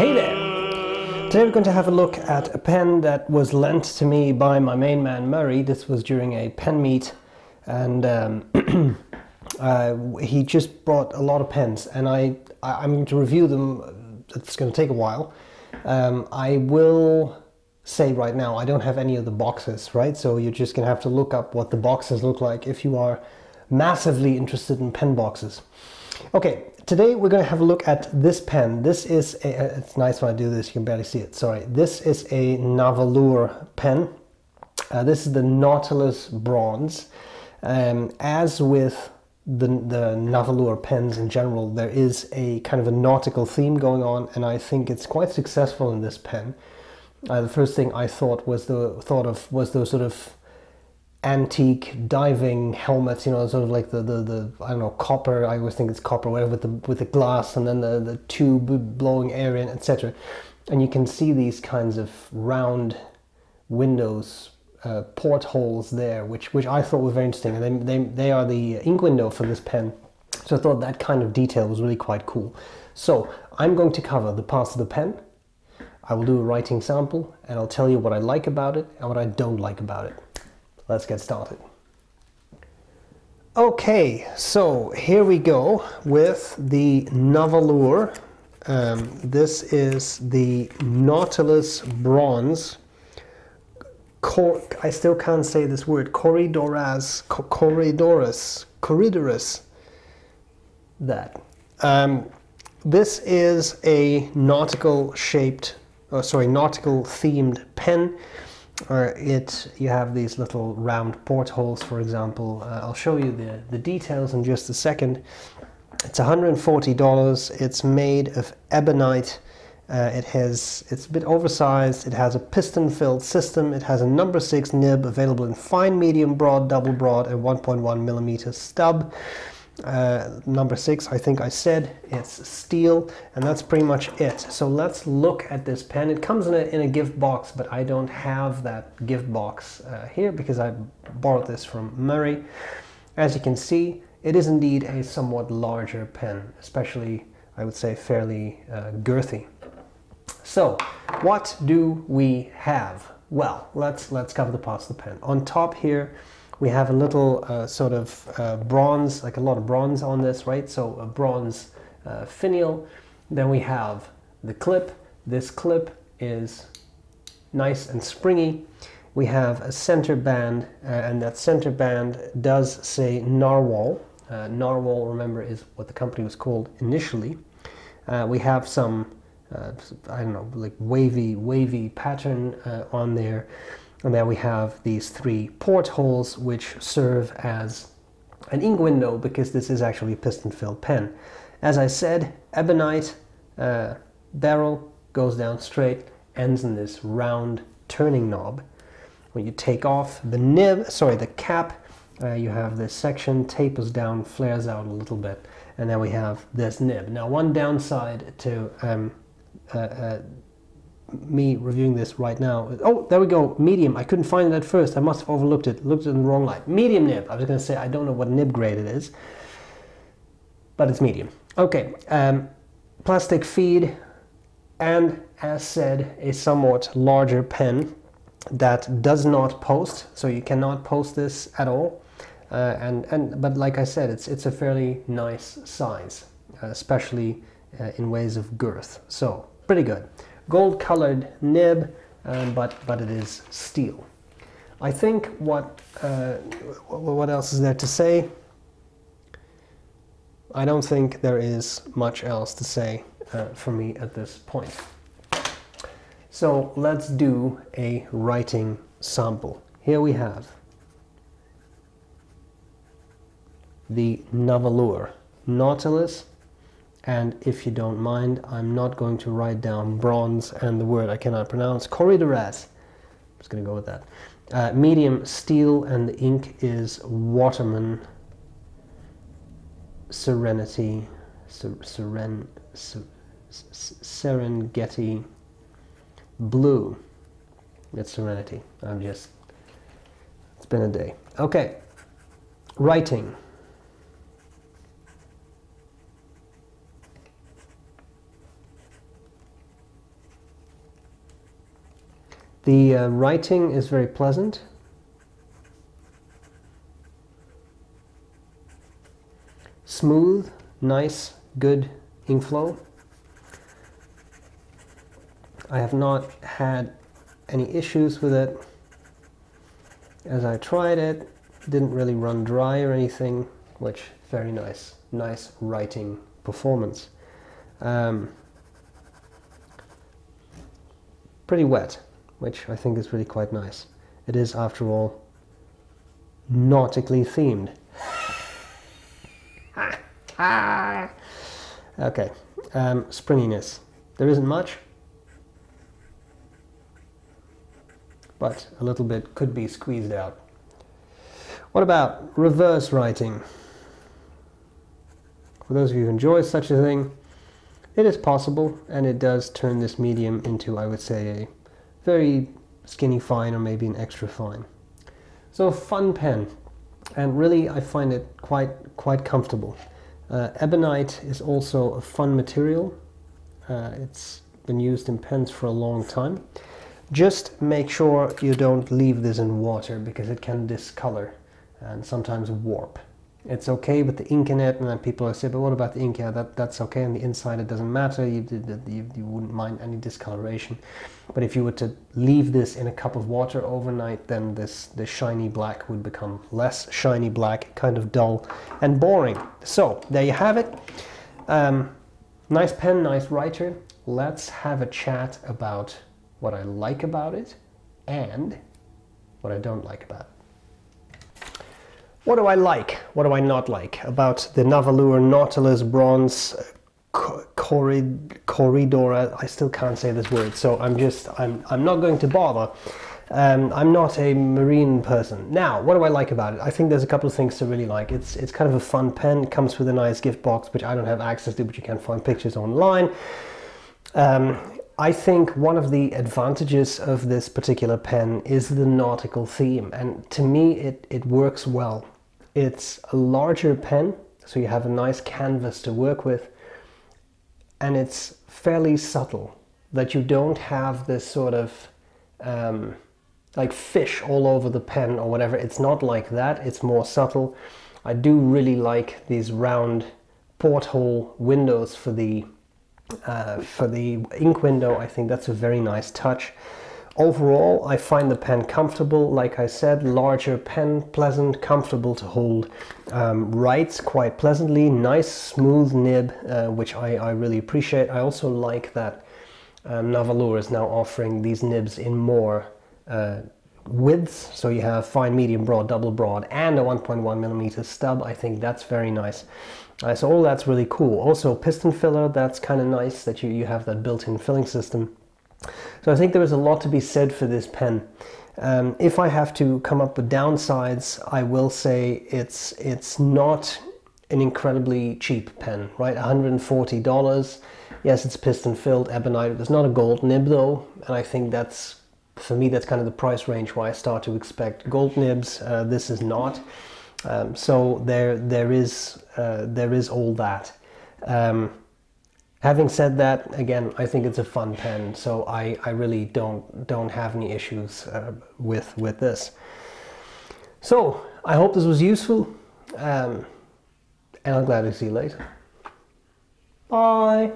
Hey there! Today we're going to have a look at a pen that was lent to me by my main man Murray. This was during a pen meet, and he just brought a lot of pens, and I'm going to review them. It's going to take a while. I will say right now I don't have any of the boxes, right? So you're just going to have to look up what the boxes look like if you are massively interested in pen boxes. Okay, today we're going to have a look at this pen. This is a, it's nice when I do this, you can barely see it, sorry. This is a Nahvalur pen. This is the Nautilus Bronze. As with the Nahvalur pens in general, there is a kind of a nautical theme going on, and I think it's quite successful in this pen. The first thing I thought was those sort of antique diving helmets, you know, sort of like the I don't know, copper, I always think it's copper, whatever, with the glass and then the tube blowing air in, etc. And you can see these kinds of round windows, portholes there, which I thought were very interesting, and they are the ink window for this pen. So I thought that kind of detail was really quite cool. So I'm going to cover the parts of the pen, I will do a writing sample, and I'll tell you what I like about it and what I don't like about it. Let's get started. Okay, so here we go with the Nahvalur. This is the Nautilus Bronze. I still can't say this word. Corydoras. That. This is a nautical themed pen. You have these little round portholes, for example. I'll show you the details in just a second. It's $140. It's made of ebonite. It's a bit oversized. It has a piston-filled system. It has a #6 nib available in fine, medium, broad, double broad, and 1.1mm stub. #6, I think I said, it's steel, and that's pretty much it. So let's look at this pen. It comes in a gift box, but I don't have that gift box here because I borrowed this from Murray. As you can see, it is indeed a somewhat larger pen, especially, I would say, fairly girthy. So what do we have? Well, let's cover the parts of the pen. On top here, we have a little sort of bronze, like a lot of bronze on this, right? So a bronze finial. Then we have the clip. This clip is nice and springy. We have a center band, and that center band does say Narwhal. Narwhal, remember, is what the company was called initially. We have some, I don't know, like wavy pattern on there. And then we have these three portholes, which serve as an ink window because this is actually a piston-filled pen. As I said, ebonite barrel goes down straight, ends in this round turning knob. When you take off the cap, you have this section, tapers down, flares out a little bit, and then we have this nib. Now, one downside to me reviewing this right now. Oh, there we go. Medium. I couldn't find it at first. I must have overlooked it. Looked at it in the wrong light. Medium nib. I was going to say I don't know what nib grade it is, but it's medium. Okay. Plastic feed, and as said, a somewhat larger pen that does not post, so you cannot post this at all. But like I said, it's a fairly nice size, especially in ways of girth. So pretty good. Gold-colored nib, but it is steel. I think what else is there to say? I don't think there is much else to say for me at this point. So let's do a writing sample. Here we have the Nahvalur Nautilus. And if you don't mind, I'm not going to write down bronze and the word I cannot pronounce, Corydoras. I'm just going to go with that. Medium steel, and the ink is Waterman Serenity, Serengeti Blue. It's Serenity. It's been a day. Okay, writing. The writing is very pleasant. Smooth, nice, good ink flow. I have not had any issues with it. As I tried it, didn't really run dry or anything, which very nice, nice writing performance. Pretty wet, which I think is really quite nice. It is, after all, nautically themed. Okay, springiness. There isn't much, but a little bit could be squeezed out. What about reverse writing? For those of you who enjoy such a thing, it is possible, and it does turn this medium into, I would say, a very skinny fine, or maybe an extra fine. So, fun pen, and really I find it quite comfortable. Ebonite is also a fun material. It's been used in pens for a long time. Just make sure you don't leave this in water, because it can discolor and sometimes warp. It's okay with the ink in it, and then people will say, but what about the ink? Yeah, that's okay, and the inside, it doesn't matter, you wouldn't mind any discoloration. But if you were to leave this in a cup of water overnight, then this shiny black would become less shiny black, kind of dull and boring. So, there you have it. Nice pen, nice writer. Let's have a chat about what I like about it and what I don't like about it. What do I like? What do I not like about the Nahvalur Nautilus Bronze Corydoras? I still can't say this word, so I'm not going to bother. I'm not a marine person. Now, what do I like about it? I think there's a couple of things to really like. It's kind of a fun pen. It comes with a nice gift box, which I don't have access to, but you can find pictures online. I think one of the advantages of this particular pen is the nautical theme, and to me it works well. It's a larger pen, so you have a nice canvas to work with, and it's fairly subtle, that you don't have this sort of like fish all over the pen or whatever. It's not like that, it's more subtle. I do really like these round porthole windows for the ink window. I think that's a very nice touch. Overall, I find the pen comfortable. Like I said, larger pen, pleasant, comfortable to hold. Writes quite pleasantly, nice smooth nib, which I really appreciate. I also like that Nahvalur is now offering these nibs in more widths, so you have fine, medium, broad, double broad, and a 1.1mm stub. I think that's very nice. So all that's really cool. Also piston filler, that's kind of nice that you have that built-in filling system. So I think there is a lot to be said for this pen. If I have to come up with downsides, I will say it's not an incredibly cheap pen, right? $140. Yes, it's piston filled, ebonite. There's not a gold nib though, and I think that's, for me, that's kind of the price range where I start to expect gold nibs. This is not. So there is all that. Having said that, again, I think it's a fun pen, so I really don't have any issues with this. So I hope this was useful, and I'm glad to see you later. Bye.